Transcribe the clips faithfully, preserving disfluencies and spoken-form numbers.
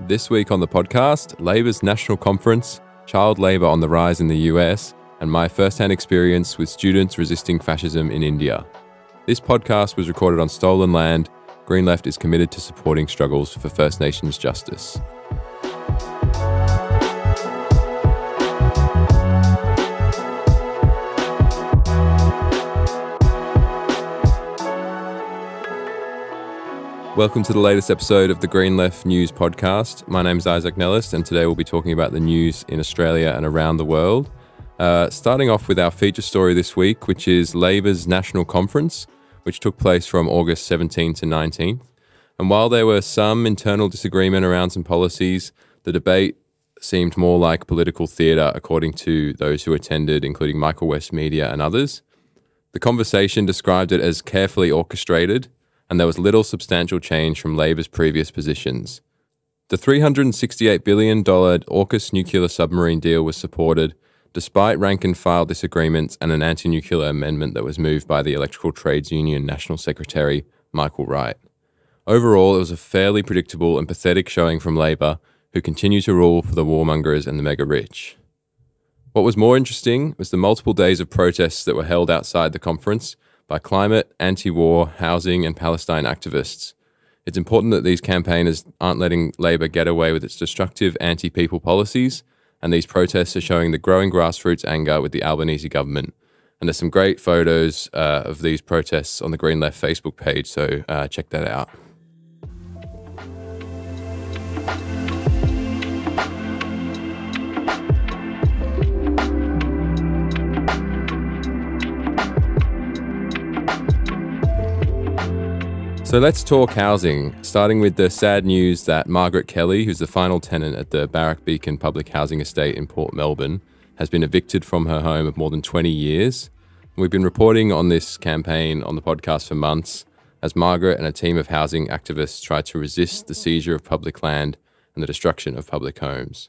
This week on the podcast, Labor's National Conference, child labour on the rise in the U S, and my first-hand experience with students resisting fascism in India. This podcast was recorded on stolen land. Green Left is committed to supporting struggles for First Nations justice. Welcome to the latest episode of the Green Left News Podcast. My name is Isaac Nellist, and today we'll be talking about the news in Australia and around the world. Uh, starting off with our feature story this week, which is Labor's National Conference, which took place from August seventeenth to nineteenth. And while there were some internal disagreement around some policies, the debate seemed more like political theatre, according to those who attended, including Michael West Media and others. The conversation described it as carefully orchestrated, and there was little substantial change from Labor's previous positions. The three hundred sixty-eight billion dollars AUKUS nuclear submarine deal was supported, despite rank-and-file disagreements and an anti-nuclear amendment that was moved by the Electrical Trades Union National Secretary, Michael Wright. Overall, it was a fairly predictable and pathetic showing from Labor, who continue to rule for the warmongers and the mega-rich. What was more interesting was the multiple days of protests that were held outside the conference, by climate, anti-war, housing and Palestine activists. It's important that these campaigners aren't letting Labor get away with its destructive anti-people policies, and these protests are showing the growing grassroots anger with the Albanese government. And there's some great photos uh, of these protests on the Green Left Facebook page, so uh, check that out. So let's talk housing, starting with the sad news that Margaret Kelly, who's the final tenant at the Barrack Beacon Public Housing Estate in Port Melbourne, has been evicted from her home of more than twenty years. We've been reporting on this campaign on the podcast for months, as Margaret and a team of housing activists tried to resist the seizure of public land and the destruction of public homes.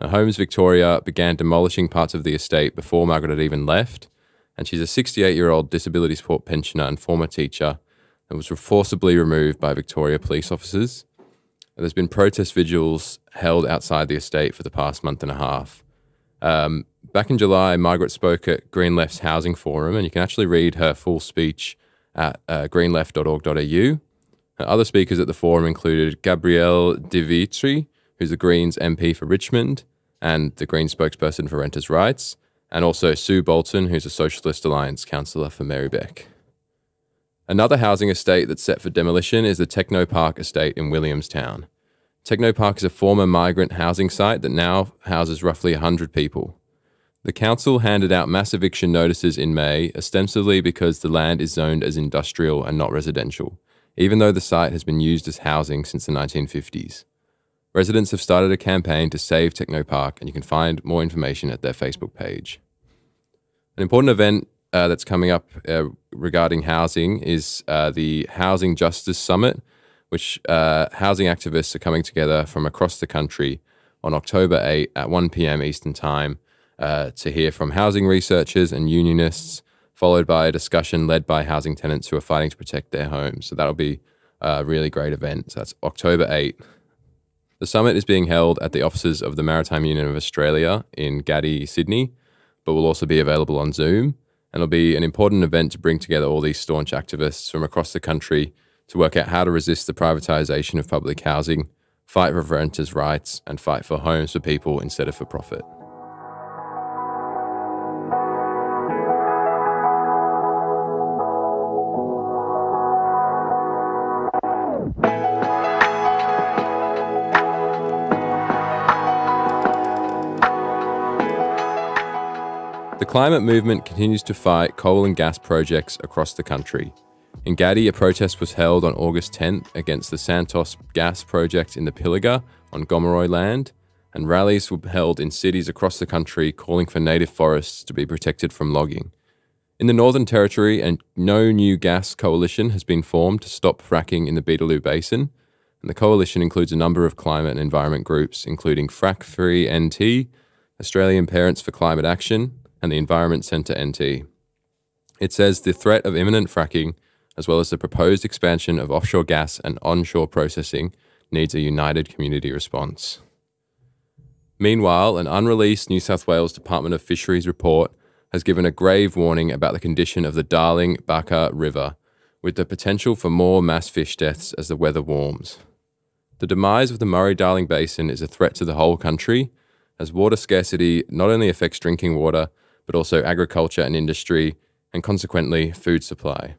Now, Homes Victoria began demolishing parts of the estate before Margaret had even left, and she's a sixty-eight-year-old disability support pensioner and former teacher, and was forcibly removed by Victoria police officers. There's been protest vigils held outside the estate for the past month and a half. Um, back in July, Margaret spoke at Green Left's Housing Forum, and you can actually read her full speech at uh, green left dot org dot a u. Other speakers at the forum included Gabrielle De Vietri, who's the Greens M P for Richmond and the Green spokesperson for Renters' Rights, and also Sue Bolton, who's a Socialist Alliance councillor for Marybeck. Another housing estate that's set for demolition is the Technopark estate in Williamstown. Technopark is a former migrant housing site that now houses roughly one hundred people. The council handed out mass eviction notices in May, ostensibly because the land is zoned as industrial and not residential, even though the site has been used as housing since the nineteen fifties. Residents have started a campaign to save Technopark, and you can find more information at their Facebook page. An important event Uh, that's coming up uh, regarding housing is uh, the Housing Justice Summit, which uh, housing activists are coming together from across the country on October eighth at one p m Eastern Time uh, to hear from housing researchers and unionists, followed by a discussion led by housing tenants who are fighting to protect their homes. So that'll be a really great event. So that's October eighth. The summit is being held at the offices of the Maritime Union of Australia in Gadi, Sydney, but will also be available on Zoom. And it'll be an important event to bring together all these staunch activists from across the country to work out how to resist the privatisation of public housing, fight for renters' rights, and fight for homes for people instead of for profit. The climate movement continues to fight coal and gas projects across the country. In Gadi, a protest was held on August tenth against the Santos gas project in the Pilliga on Gomeroi land, and rallies were held in cities across the country calling for native forests to be protected from logging. In the Northern Territory, a no new gas coalition has been formed to stop fracking in the Beetaloo Basin, and the coalition includes a number of climate and environment groups, including Frack Free N T, Australian Parents for Climate Action, and the Environment Centre N T. It says the threat of imminent fracking, as well as the proposed expansion of offshore gas and onshore processing, needs a united community response. Meanwhile, an unreleased New South Wales Department of Fisheries report has given a grave warning about the condition of the Darling-Baka River, with the potential for more mass fish deaths as the weather warms. The demise of the Murray-Darling Basin is a threat to the whole country, as water scarcity not only affects drinking water, but also agriculture and industry, and consequently food supply.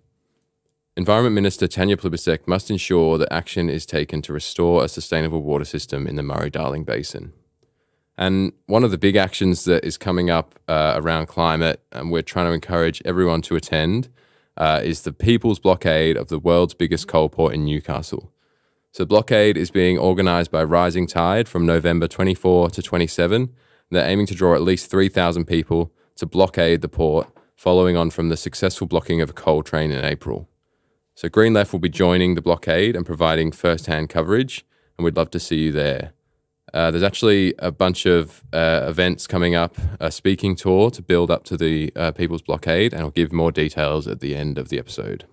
Environment Minister Tanya Plibersek must ensure that action is taken to restore a sustainable water system in the Murray-Darling Basin. And one of the big actions that is coming up uh, around climate, and we're trying to encourage everyone to attend, uh, is the People's Blockade of the world's biggest coal port in Newcastle. So blockade is being organised by Rising Tide from November twenty-fourth to twenty-seventh. They're aiming to draw at least three thousand people to blockade the port, following on from the successful blocking of a coal train in April. So Green Left will be joining the blockade and providing first-hand coverage, and we'd love to see you there. Uh, there's actually a bunch of uh, events coming up, a speaking tour to build up to the uh, People's Blockade, and I'll give more details at the end of the episode.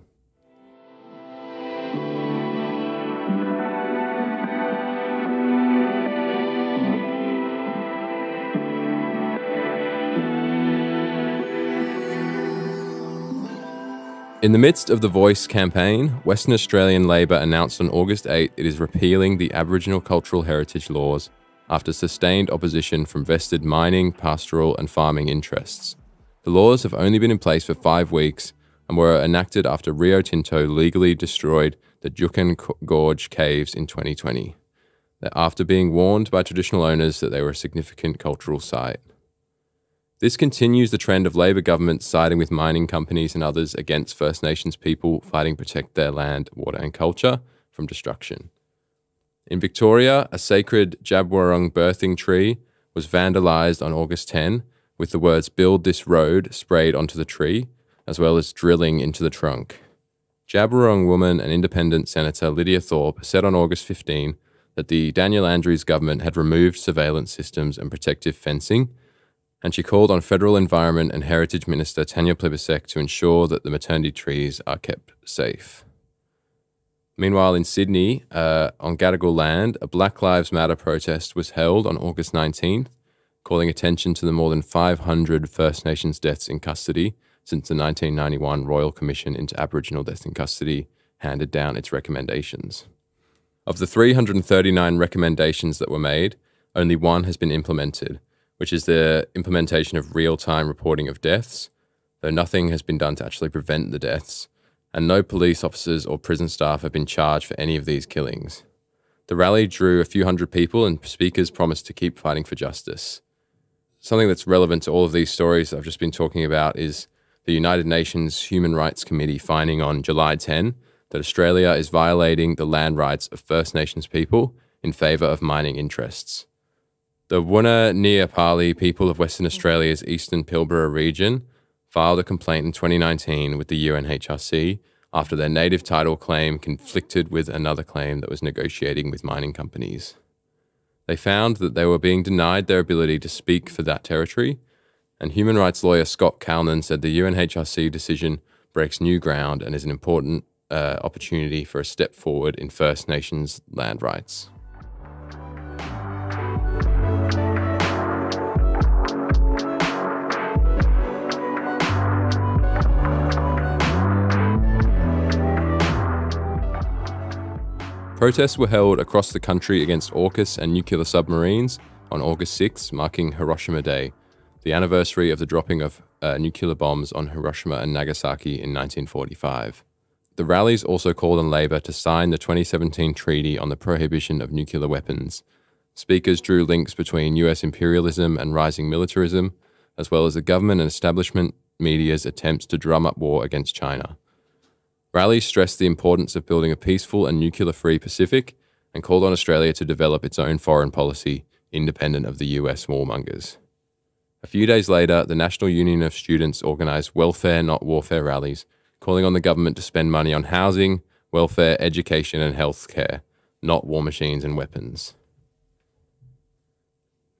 In the midst of the Voice campaign, Western Australian Labor announced on August eighth it is repealing the Aboriginal cultural heritage laws after sustained opposition from vested mining, pastoral and farming interests. The laws have only been in place for five weeks and were enacted after Rio Tinto legally destroyed the Juukan Gorge caves in twenty twenty, after being warned by traditional owners that they were a significant cultural site. This continues the trend of Labor governments siding with mining companies and others against First Nations people fighting to protect their land, water and culture from destruction. In Victoria, a sacred Jab-wurrung birthing tree was vandalised on August tenth with the words "Build this road" sprayed onto the tree, as well as drilling into the trunk. Jab-wurrung woman and independent Senator Lydia Thorpe said on August fifteenth that the Daniel Andrews government had removed surveillance systems and protective fencing, and she called on Federal Environment and Heritage Minister Tanya Plibersek to ensure that the maternity trees are kept safe. Meanwhile, in Sydney, uh, on Gadigal land, a Black Lives Matter protest was held on August nineteenth, calling attention to the more than five hundred First Nations deaths in custody since the nineteen ninety-one Royal Commission into Aboriginal Death in Custody handed down its recommendations. Of the three hundred thirty-nine recommendations that were made, only one has been implemented, which is the implementation of real-time reporting of deaths, though nothing has been done to actually prevent the deaths, and no police officers or prison staff have been charged for any of these killings. The rally drew a few hundred people, and speakers promised to keep fighting for justice. Something that's relevant to all of these stories I've just been talking about is the United Nations Human Rights Committee finding on July tenth that Australia is violating the land rights of First Nations people in favour of mining interests. The Wuna Niapali people of Western Australia's Eastern Pilbara region filed a complaint in twenty nineteen with the U N H R C after their native title claim conflicted with another claim that was negotiating with mining companies. They found that they were being denied their ability to speak for that territory, and human rights lawyer Scott Calnan said the U N H R C decision breaks new ground and is an important uh, opportunity for a step forward in First Nations land rights. Protests were held across the country against AUKUS and nuclear submarines on August sixth, marking Hiroshima Day, the anniversary of the dropping of uh, nuclear bombs on Hiroshima and Nagasaki in nineteen forty-five. The rallies also called on Labor to sign the twenty seventeen Treaty on the Prohibition of Nuclear Weapons. Speakers drew links between U S imperialism and rising militarism, as well as the government and establishment media's attempts to drum up war against China. Rallies stressed the importance of building a peaceful and nuclear-free Pacific and called on Australia to develop its own foreign policy, independent of the U S warmongers. A few days later, the National Union of Students organised welfare, not warfare rallies, calling on the government to spend money on housing, welfare, education and healthcare, not war machines and weapons.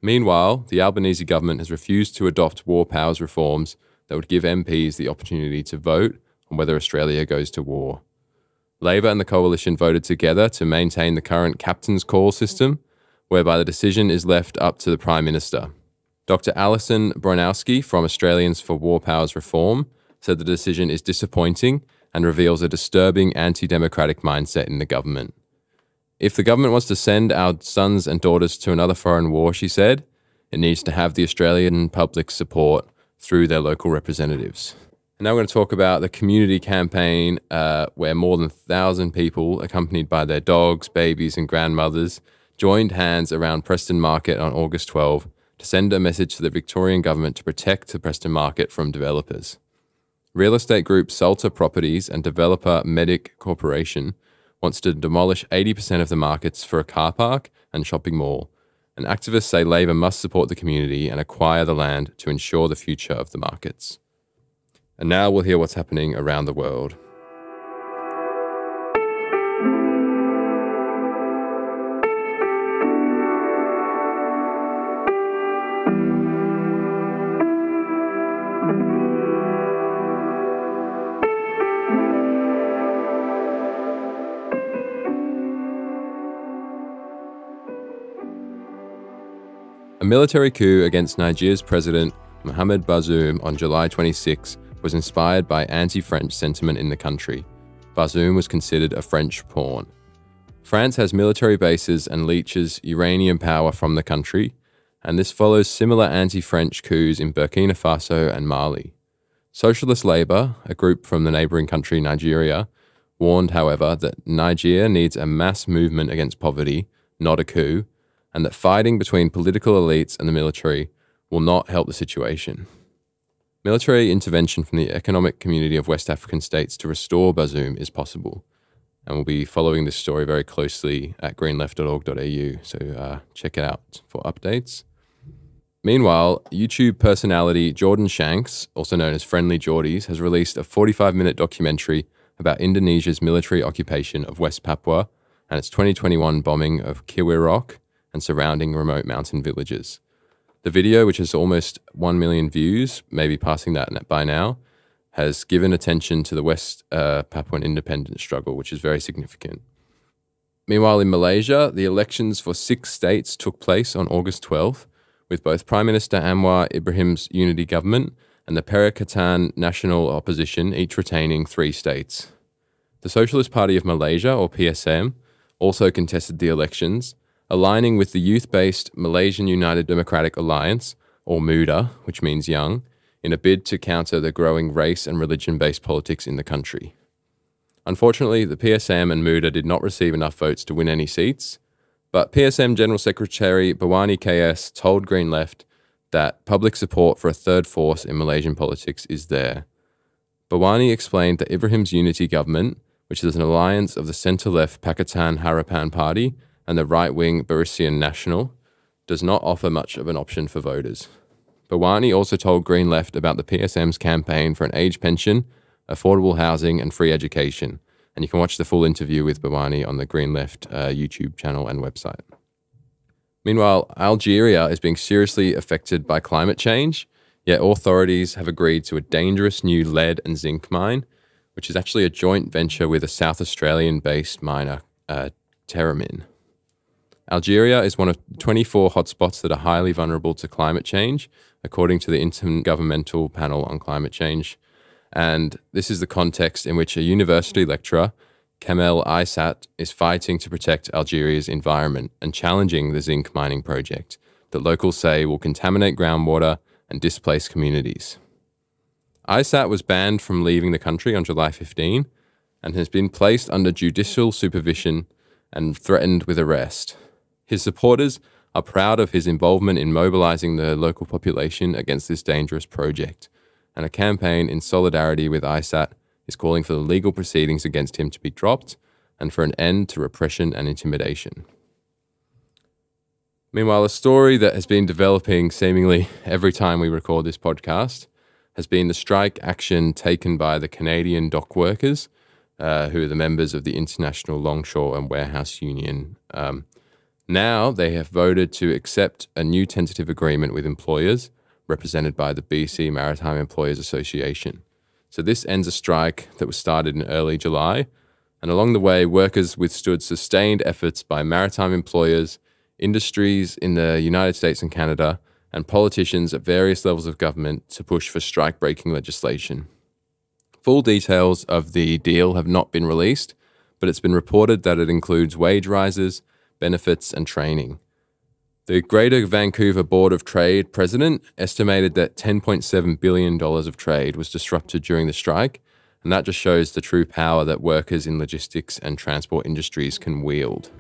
Meanwhile, the Albanese government has refused to adopt war powers reforms that would give M Ps the opportunity to vote on whether Australia goes to war. Labor and the Coalition voted together to maintain the current captain's call system, whereby the decision is left up to the Prime Minister. Doctor Alison Bronowski from Australians for War Powers Reform said the decision is disappointing and reveals a disturbing anti-democratic mindset in the government. If the government wants to send our sons and daughters to another foreign war, she said, it needs to have the Australian public's support through their local representatives. And now we're going to talk about the community campaign uh, where more than one thousand people, accompanied by their dogs, babies and grandmothers, joined hands around Preston Market on August twelfth to send a message to the Victorian government to protect the Preston Market from developers. Real estate group Salter Properties and developer Medic Corporation wants to demolish eighty percent of the markets for a car park and shopping mall, and activists say Labor must support the community and acquire the land to ensure the future of the markets. And now we'll hear what's happening around the world. A military coup against Niger's president, Mohamed Bazoum, on July twenty-sixth was inspired by anti-French sentiment in the country. Bazoum was considered a French pawn. France has military bases and leaches uranium power from the country, and this follows similar anti-French coups in Burkina Faso and Mali. Socialist Labour, a group from the neighbouring country Nigeria, warned, however, that Niger needs a mass movement against poverty, not a coup, and that fighting between political elites and the military will not help the situation. Military intervention from the Economic Community of West African States to restore Bazoum is possible, and we'll be following this story very closely at green left dot org dot A U, so uh, check it out for updates. Meanwhile, YouTube personality Jordan Shanks, also known as Friendly Geordies, has released a forty-five minute documentary about Indonesia's military occupation of West Papua and its twenty twenty-one bombing of Kiwirok and surrounding remote mountain villages. The video, which has almost one million views, maybe passing that by now, has given attention to the West uh, Papuan independence struggle, which is very significant. Meanwhile, in Malaysia, the elections for six states took place on August twelfth, with both Prime Minister Anwar Ibrahim's unity government and the Perikatan National Opposition each retaining three states. The Socialist Party of Malaysia, or P S M, also contested the elections, aligning with the youth-based Malaysian United Democratic Alliance, or MUDA, which means young, in a bid to counter the growing race and religion-based politics in the country. Unfortunately, the P S M and MUDA did not receive enough votes to win any seats, but P S M General Secretary Bawani K S told Green Left that public support for a third force in Malaysian politics is there. Bawani explained that Ibrahim's unity government, which is an alliance of the centre-left Pakatan Harapan Party and the right-wing Barisan Nasional, does not offer much of an option for voters. Bawani also told Green Left about the P S M's campaign for an age pension, affordable housing and free education, and you can watch the full interview with Bawani on the Green Left uh, YouTube channel and website. Meanwhile, Algeria is being seriously affected by climate change, yet authorities have agreed to a dangerous new lead and zinc mine, which is actually a joint venture with a South Australian-based miner, uh, Teramin. Algeria is one of twenty-four hotspots that are highly vulnerable to climate change, according to the Intergovernmental Panel on Climate Change. And this is the context in which a university lecturer, Kamel Aissat, is fighting to protect Algeria's environment and challenging the zinc mining project that locals say will contaminate groundwater and displace communities. Aissat was banned from leaving the country on July fifteenth and has been placed under judicial supervision and threatened with arrest. His supporters are proud of his involvement in mobilizing the local population against this dangerous project, and a campaign in solidarity with Aissat is calling for the legal proceedings against him to be dropped and for an end to repression and intimidation. Meanwhile, a story that has been developing seemingly every time we record this podcast has been the strike action taken by the Canadian dock workers, uh, who are the members of the International Longshore and Warehouse Union. Um, Now they have voted to accept a new tentative agreement with employers, represented by the B C Maritime Employers Association. So this ends a strike that was started in early July and along the way, workers withstood sustained efforts by maritime employers, industries in the United States and Canada, and politicians at various levels of government to push for strike-breaking legislation. Full details of the deal have not been released, but it's been reported that it includes wage rises, benefits, and training. The Greater Vancouver Board of Trade president estimated that ten point seven billion dollars of trade was disrupted during the strike, and that just shows the true power that workers in logistics and transport industries can wield.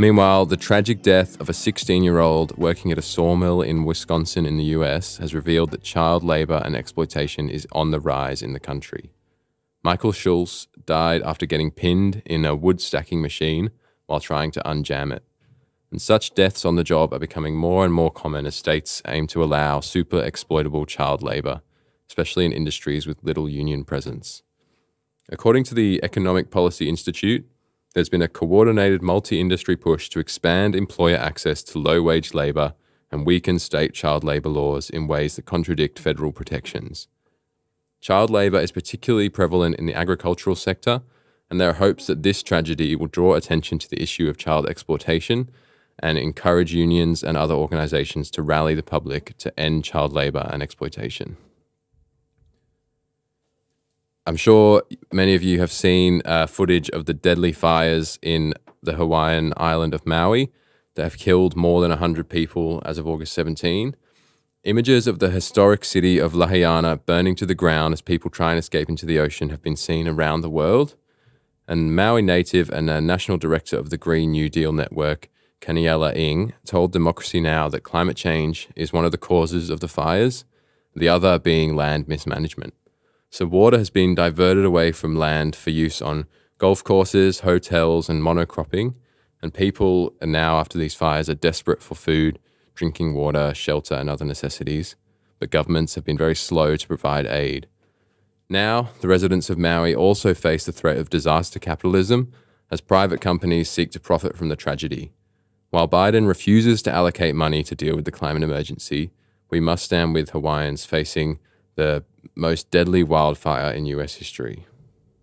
Meanwhile, the tragic death of a sixteen-year-old working at a sawmill in Wisconsin in the U S has revealed that child labour and exploitation is on the rise in the country. Michael Schultz died after getting pinned in a wood-stacking machine while trying to unjam it. And such deaths on the job are becoming more and more common as states aim to allow super-exploitable child labour, especially in industries with little union presence. According to the Economic Policy Institute, there's been a coordinated multi-industry push to expand employer access to low-wage labour and weaken state child labour laws in ways that contradict federal protections. Child labour is particularly prevalent in the agricultural sector, and there are hopes that this tragedy will draw attention to the issue of child exploitation and encourage unions and other organisations to rally the public to end child labour and exploitation. I'm sure many of you have seen uh, footage of the deadly fires in the Hawaiian island of Maui that have killed more than one hundred people as of August seventeenth. Images of the historic city of Lahaina burning to the ground as people try and escape into the ocean have been seen around the world. And Maui native and uh, national director of the Green New Deal Network, Kaniela Ng, told Democracy Now! That climate change is one of the causes of the fires, the other being land mismanagement. So water has been diverted away from land for use on golf courses, hotels, and monocropping, and people are now, after these fires, are desperate for food, drinking water, shelter, and other necessities, but governments have been very slow to provide aid. Now, the residents of Maui also face the threat of disaster capitalism as private companies seek to profit from the tragedy. While Biden refuses to allocate money to deal with the climate emergency, we must stand with Hawaiians facing the most deadly wildfire in U S history.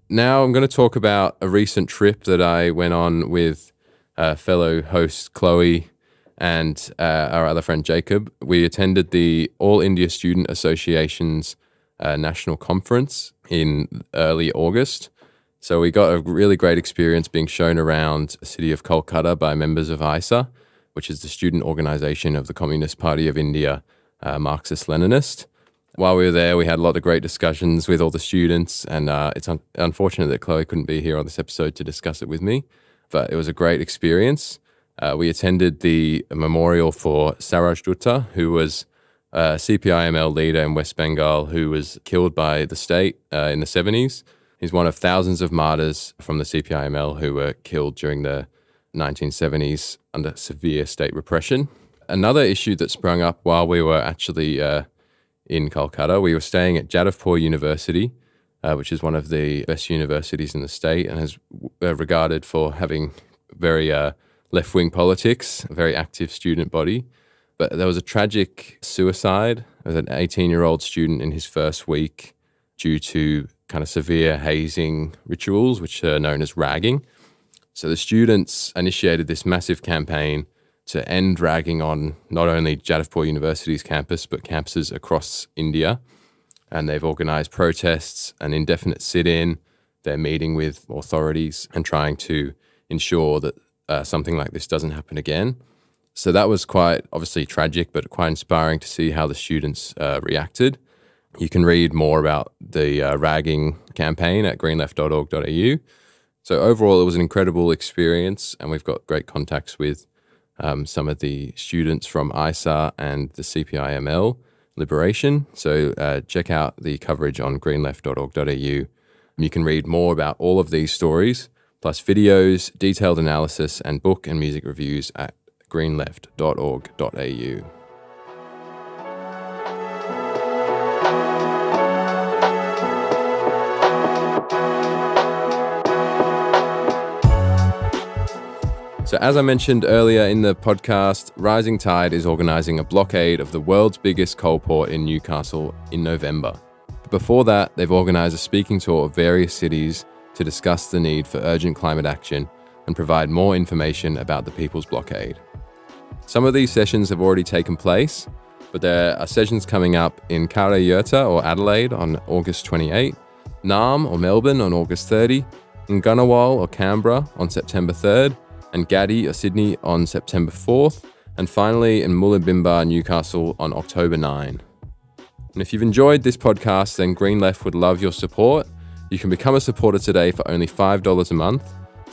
Now I'm going to talk about a recent trip that I went on with uh, fellow host Chloe and uh, our other friend Jacob. We attended the All India Student Association's uh, national conference in early August. So we got a really great experience being shown around the city of Kolkata by members of I S A, which is the student organization of the Communist Party of India, uh, Marxist-Leninist. While we were there, we had a lot of great discussions with all the students, and uh, it's un unfortunate that Chloe couldn't be here on this episode to discuss it with me, but it was a great experience. Uh, we attended the memorial for Sarojdutta, who was a C P I M L leader in West Bengal who was killed by the state uh, in the seventies. He's one of thousands of martyrs from the C P I M L who were killed during the nineteen seventies under severe state repression. Another issue that sprung up while we were actually uh, in Kolkata, we were staying at Jadavpur University, uh, which is one of the best universities in the state and is uh, regarded for having very uh, left-wing politics, a very active student body. But there was a tragic suicide of an eighteen-year-old student in his first week due to kind of severe hazing rituals, which are known as ragging. So the students initiated this massive campaign to end ragging on not only Jadavpur University's campus, but campuses across India. And they've organised protests, an indefinite sit-in, they're meeting with authorities and trying to ensure that uh, something like this doesn't happen again. So that was quite obviously tragic, but quite inspiring to see how the students uh, reacted. You can read more about the uh, ragging campaign at green left dot org dot A U. So overall, it was an incredible experience, and we've got great contacts with Um, some of the students from I S A and the C P I M L Liberation. So uh, check out the coverage on green left dot org dot A U. You can read more about all of these stories, plus videos, detailed analysis, and book and music reviews at green left dot org dot A U. So as I mentioned earlier in the podcast, Rising Tide is organising a blockade of the world's biggest coal port in Newcastle in November. But before that, they've organised a speaking tour of various cities to discuss the need for urgent climate action and provide more information about the people's blockade. Some of these sessions have already taken place, but there are sessions coming up in Kareyurta or Adelaide on August twenty-eighth, Naarm or Melbourne on August thirtieth, Ngunnawal or Canberra on September third, and Gadi or Sydney on September fourth, and finally in Mooloolambimba, Newcastle on October ninth. And if you've enjoyed this podcast, then Green Left would love your support. You can become a supporter today for only five dollars a month,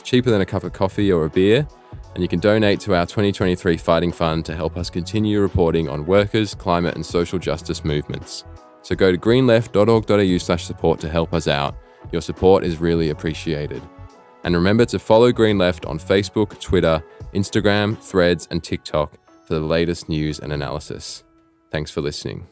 cheaper than a cup of coffee or a beer, and you can donate to our twenty twenty-three Fighting Fund to help us continue reporting on workers, climate and social justice movements. So go to greenleft.org.au slash support to help us out. Your support is really appreciated. And remember to follow Green Left on Facebook, Twitter, Instagram, Threads and TikTok for the latest news and analysis. Thanks for listening.